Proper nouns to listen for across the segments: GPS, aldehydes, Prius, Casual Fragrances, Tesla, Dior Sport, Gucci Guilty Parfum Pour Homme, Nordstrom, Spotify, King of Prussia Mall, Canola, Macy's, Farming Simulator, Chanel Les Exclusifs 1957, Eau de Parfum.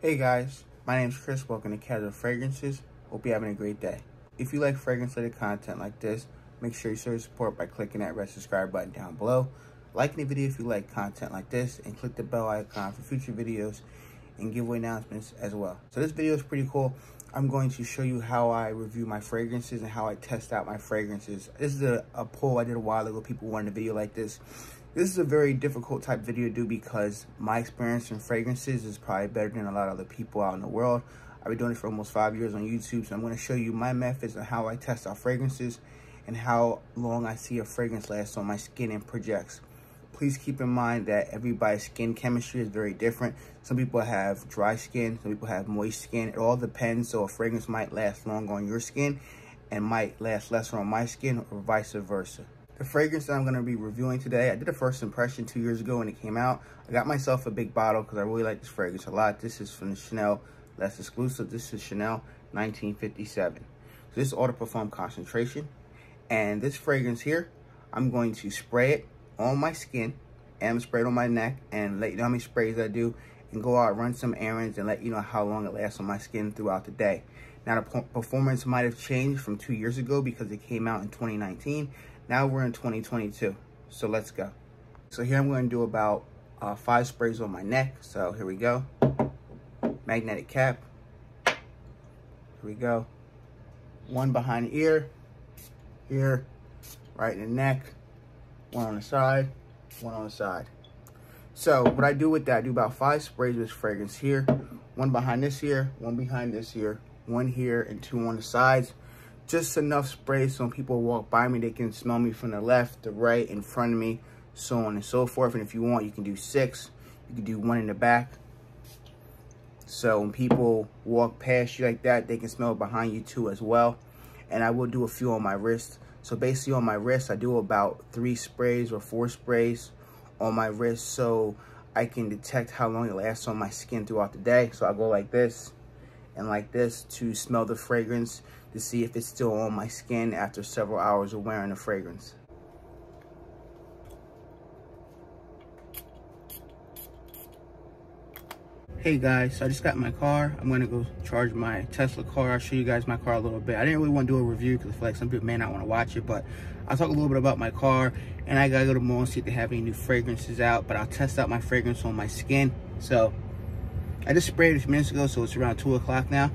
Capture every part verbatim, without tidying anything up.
Hey guys, my name is Chris. Welcome to Casual Fragrances. Hope you're having a great day. If you like fragrance-related content like this, make sure you show your support by clicking that red subscribe button down below, liking the video if you like content like this, and click the bell icon for future videos and giveaway announcements as well. So this video is pretty cool. I'm going to show you how I review my fragrances and how I test out my fragrances. This is a, a poll I did a while ago. People wanted a video like this. This is a very difficult type video to do because my experience in fragrances is probably better than a lot of other people out in the world. I've been doing it for almost five years on YouTube, so I'm going to show you my methods on how I test out fragrances and how long I see a fragrance lasts on my skin and projects. Please keep in mind that everybody's skin chemistry is very different. Some people have dry skin, some people have moist skin. It all depends, so a fragrance might last long on your skin and might last lesser on my skin or vice versa. The fragrance that I'm going to be reviewing today, I did a first impression two years ago when it came out. I got myself a big bottle because I really like this fragrance a lot. This is from the Chanel Les Exclusifs. This is Chanel nineteen fifty-seven. So this is Eau de Parfum concentration. And this fragrance here, I'm going to spray it on my skin, and I'm going to spray it on my neck and let you know how many sprays I do and go out, run some errands, and let you know how long it lasts on my skin throughout the day. Now, the performance might have changed from two years ago because it came out in twenty nineteen. Now we're in twenty twenty-two, so let's go. So here I'm going to do about uh, five sprays on my neck. So here we go. Magnetic cap. Here we go. One behind the ear. Here. Right in the neck. One on the side. One on the side. So what I do with that, I do about five sprays with this fragrance here. One behind this ear. One behind this ear. One here and two on the sides. Just enough spray so when people walk by me, they can smell me from the left, the right, in front of me, so on and so forth. And if you want, you can do six. You can do one in the back. So when people walk past you like that, they can smell behind you too as well. And I will do a few on my wrist. So basically on my wrist, I do about three sprays or four sprays on my wrist so I can detect how long it lasts on my skin throughout the day. So I go like this and like this to smell the fragrance to see if it's still on my skin after several hours of wearing the fragrance. Hey guys, so I just got my car. I'm gonna go charge my Tesla car. I'll show you guys my car a little bit. I didn't really want to do a review because I feel like some people may not want to watch it, but I'll talk a little bit about my car, and I gotta go to the mall and see if they have any new fragrances out, but I'll test out my fragrance on my skin. So I just sprayed a few minutes ago, so it's around two o'clock now.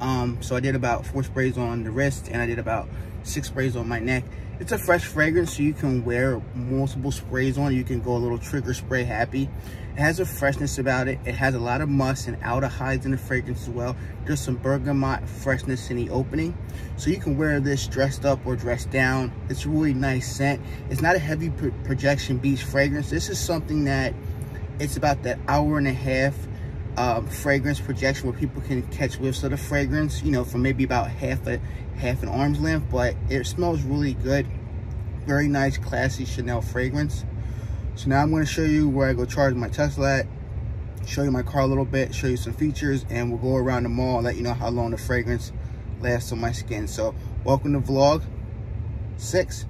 Um, so I did about four sprays on the wrist, and I did about six sprays on my neck. It's a fresh fragrance, so you can wear multiple sprays on. You can go a little trigger spray happy. It has a freshness about it. It has a lot of musk and aldehydes in the fragrance as well. There's some bergamot freshness in the opening. So you can wear this dressed up or dressed down. It's a really nice scent. It's not a heavy pro projection beach fragrance. This is something that it's about that hour and a half Um, fragrance projection where people can catch whiffs of the fragrance, you know, for maybe about half a half an arm's length, but it smells really good. Very nice, classy Chanel fragrance. So now I'm going to show you where I go charge my Tesla at, show you my car a little bit, show you some features, and we'll go around the mall and let you know how long the fragrance lasts on my skin. So welcome to vlog six.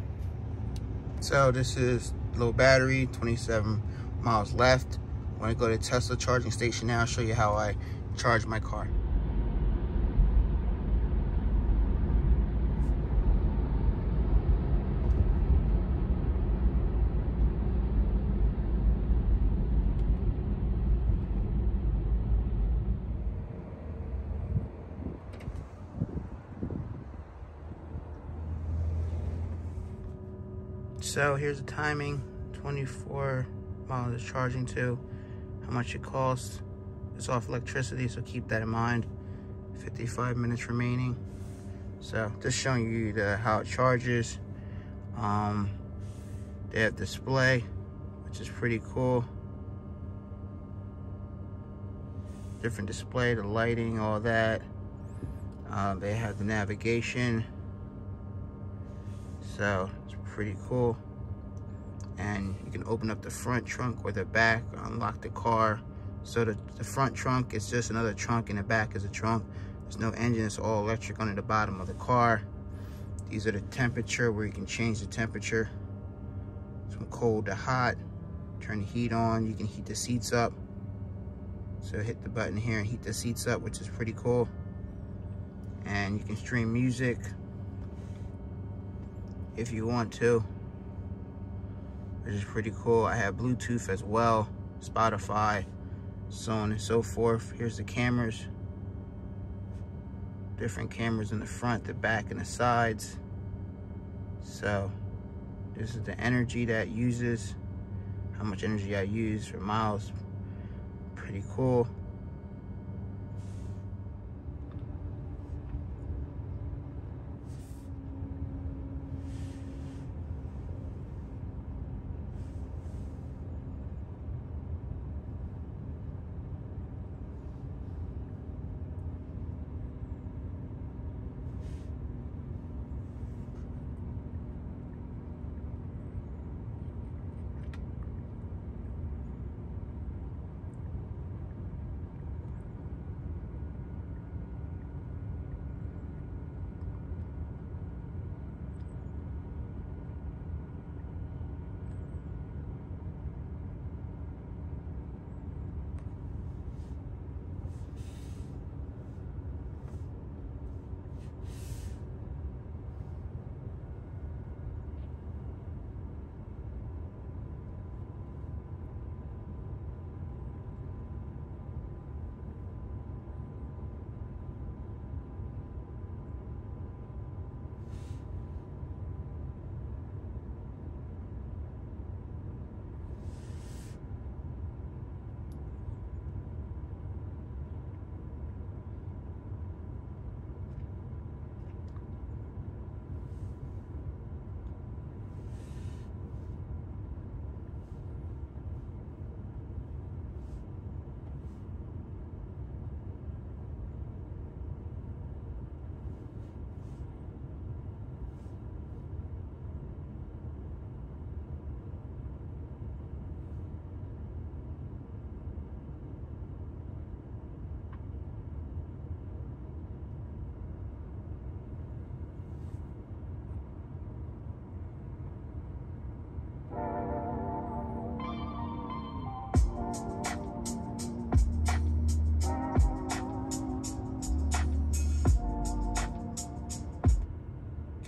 So this is low battery, twenty-seven miles left. I'm gonna go to Tesla charging station now and show you how I charge my car. So here's the timing, twenty-four miles of charging to. How much it costs. It's off electricity, so keep that in mind. fifty-five minutes remaining. So just showing you the how it charges. Um, they have display, which is pretty cool. Different display, the lighting, all that. Uh, they have the navigation. So it's pretty cool. And you can open up the front trunk or the back, unlock the car. So the, the front trunk is just another trunk, and the back is a trunk. There's no engine, it's all electric under the bottom of the car. These are the temperature, where you can change the temperature. From cold to hot, turn the heat on, you can heat the seats up. So hit the button here and heat the seats up, which is pretty cool. And you can stream music if you want to, which is pretty cool. I have Bluetooth as well, Spotify, so on and so forth. Here's the cameras. Different cameras in the front, the back, and the sides. So this is the energy that uses, how much energy I use for miles. Pretty cool.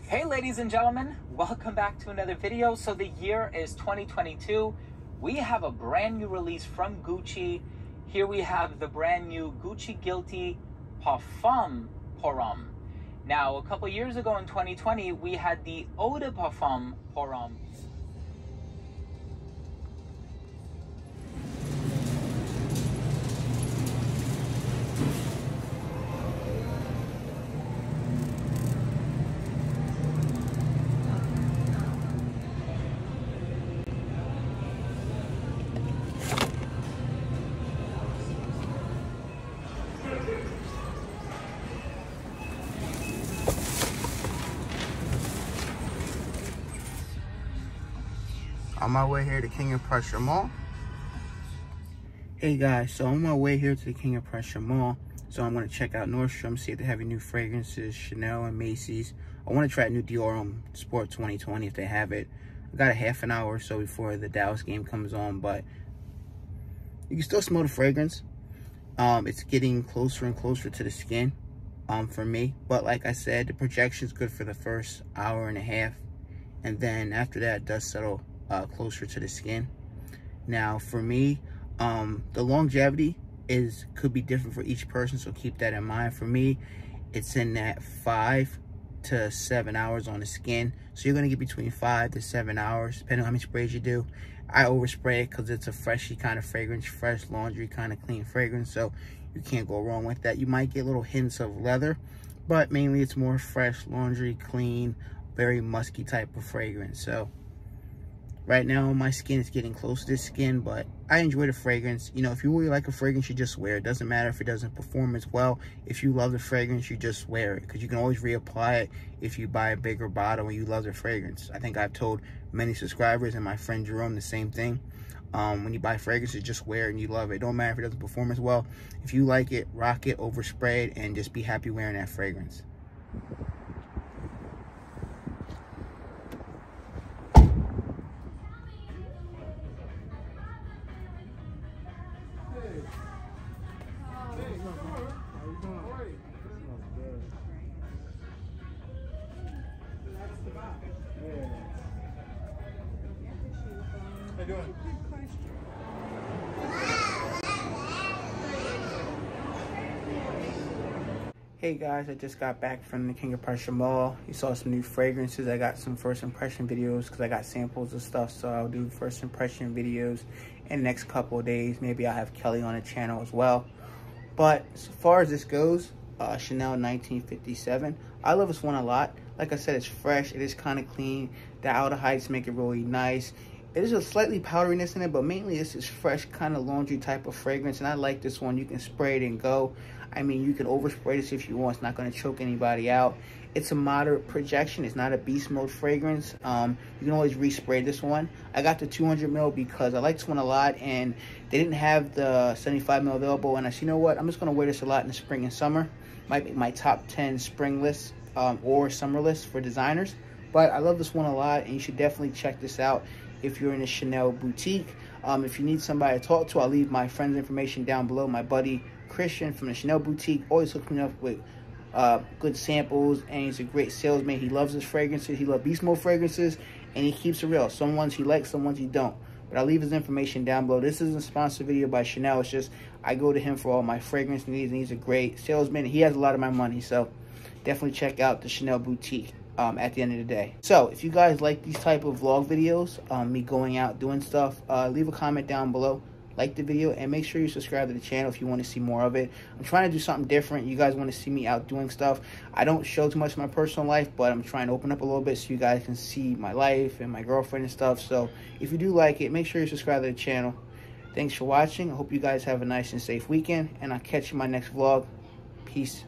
Hey ladies and gentlemen, welcome back to another video. So the year is twenty twenty-two. We have a brand new release from Gucci. Here we have the brand new Gucci Guilty Parfum Pour Homme. Now, a couple years ago in twenty twenty, we had the Eau de Parfum Pour Homme. On my way here to King of Prussia Mall. Hey guys, so on my way here to the King of Prussia Mall, so I'm gonna check out Nordstrom, see if they have any new fragrances, Chanel and Macy's. I wanna try a new Dior Sport twenty twenty if they have it. I got a half an hour or so before the Dallas game comes on, but you can still smell the fragrance. Um, it's getting closer and closer to the skin um, for me. But like I said, the projection's good for the first hour and a half. And then after that, it does settle Uh, closer to the skin. Now for me, um, the longevity is could be different for each person, so keep that in mind. For me, it's in that five to seven hours on the skin, so you're gonna get between five to seven hours depending on how many sprays you do. I overspray it because it's a freshy kind of fragrance, fresh laundry kind of clean fragrance, so you can't go wrong with that. You might get little hints of leather, but mainly it's more fresh laundry, clean, very musky type of fragrance. So right now, my skin is getting close to this skin, but I enjoy the fragrance. You know, if you really like a fragrance, you just wear it. It doesn't matter if it doesn't perform as well. If you love the fragrance, you just wear it because you can always reapply it if you buy a bigger bottle and you love the fragrance. I think I've told many subscribers and my friend Jerome the same thing. Um, when you buy fragrances, just wear it and you love it. It don't matter if it doesn't perform as well. If you like it, rock it, overspray it, and just be happy wearing that fragrance. doing? Hey guys, I just got back from the King of Prussia Mall. You saw some new fragrances. I got some first impression videos because I got samples of stuff, so I'll do first impression videos in the next couple of days. Maybe I'll have Kelly on the channel as well. But as far as this goes, uh, Chanel nineteen fifty-seven. I love this one a lot. Like I said, it's fresh. It is kind of clean. The aldehydes make it really nice. There's a slightly powderiness in it, but mainly this is fresh, kind of laundry type of fragrance, and I like this one. You can spray it and go. I mean, you can overspray this if you want. It's not going to choke anybody out. It's a moderate projection. It's not a beast mode fragrance. Um, you can always respray this one. I got the two hundred mil because I like this one a lot, and they didn't have the seventy-five mil available, and I said, you know what? I'm just going to wear this a lot in the spring and summer. Might be my top ten spring list um, or summer list for designers, but I love this one a lot, and you should definitely check this out. If you're in a Chanel boutique, um, if you need somebody to talk to, I'll leave my friend's information down below. My buddy Christian from the Chanel boutique always hooks me up with uh, good samples, and he's a great salesman. He loves his fragrances. He loves Beast Mode fragrances, and he keeps it real. Some ones he likes, some ones he don't. But I'll leave his information down below. This isn't a sponsored video by Chanel. It's just I go to him for all my fragrance needs, and he's a great salesman. He has a lot of my money, so definitely check out the Chanel boutique. Um, at the end of the day. So if you guys like these type of vlog videos, um, me going out doing stuff, uh, leave a comment down below, like the video, and make sure you subscribe to the channel if you want to see more of it. I'm trying to do something different. You guys want to see me out doing stuff. I don't show too much of my personal life, but I'm trying to open up a little bit so you guys can see my life and my girlfriend and stuff. So if you do like it, make sure you subscribe to the channel. Thanks for watching. I hope you guys have a nice and safe weekend, and I'll catch you in my next vlog. Peace.